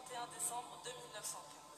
21 décembre 2915.